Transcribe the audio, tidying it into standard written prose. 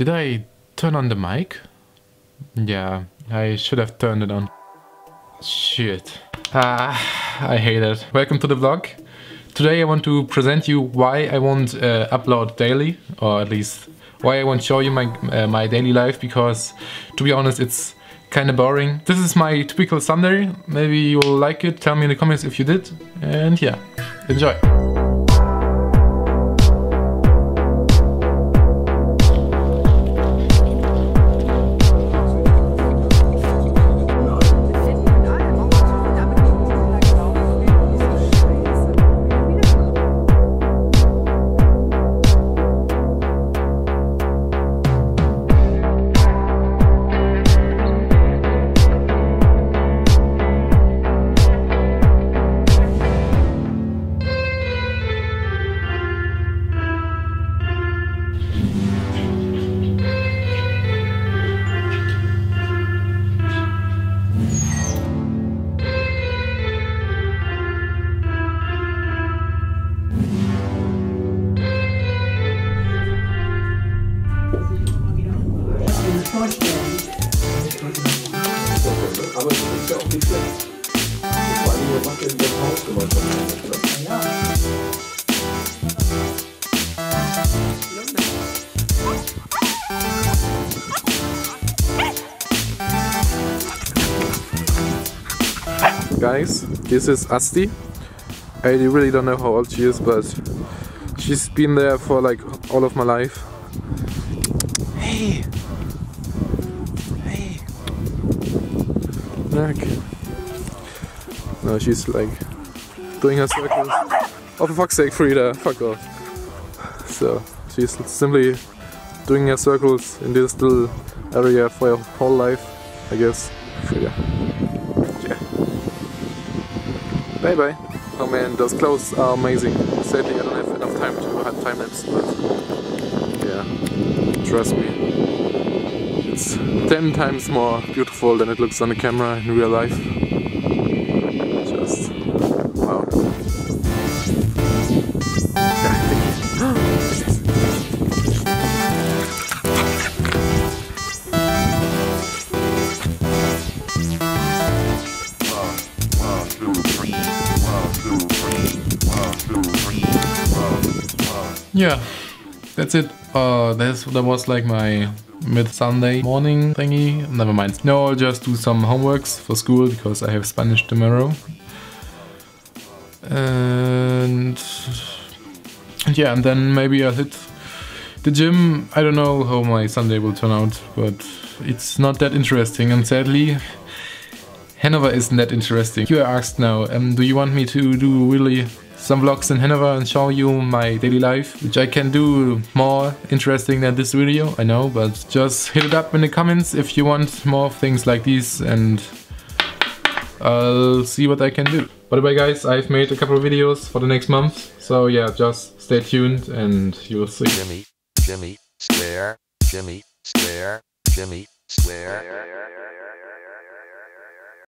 Did I turn on the mic? Yeah, I should have turned it on. Shit. I hate it. Welcome to the vlog. Today I want to present you why I won't upload daily, or at least why I won't show you my daily life, because to be honest it's kinda boring. This is my typical Sunday. Maybe you'll like it. Tell me in the comments if you did. And yeah, enjoy. Aber das ist ja auch nicht schlecht. Vor allem, wir machen das Haus gemeinsam. Ja. Guys, this is Asti. I really don't know how old she is, but she's been there for like all of my life. Hey! No, she's like doing her circles. Oh, for fuck's sake, Frida, fuck off. So, she's simply doing her circles in this little area for her whole life, I guess. Frida. Yeah. Bye bye. Oh man, those clothes are amazing. Sadly, I don't have enough time to have time lapse, but yeah, trust me. It's 10 times more beautiful than it looks on the camera in real life. Just wow. Yeah, that's it. That was like my mid-Sunday morning thingy. Never mind. No, I'll just do some homeworks for school because I have Spanish tomorrow. And yeah, and then maybe I'll hit the gym. I don't know how my Sunday will turn out, but it's not that interesting. And sadly, Hanover isn't that interesting. You are asked now, do you want me to do really some vlogs in Hanover and show you my daily life, which I can do more interesting than this video, I know, but just hit it up in the comments if you want more things like these, and I'll see what I can do. By the way guys, I've made a couple of videos for the next month, so yeah, just stay tuned and you'll see. Jimmy, Jimmy, swear, Jimmy, swear, Jimmy, swear.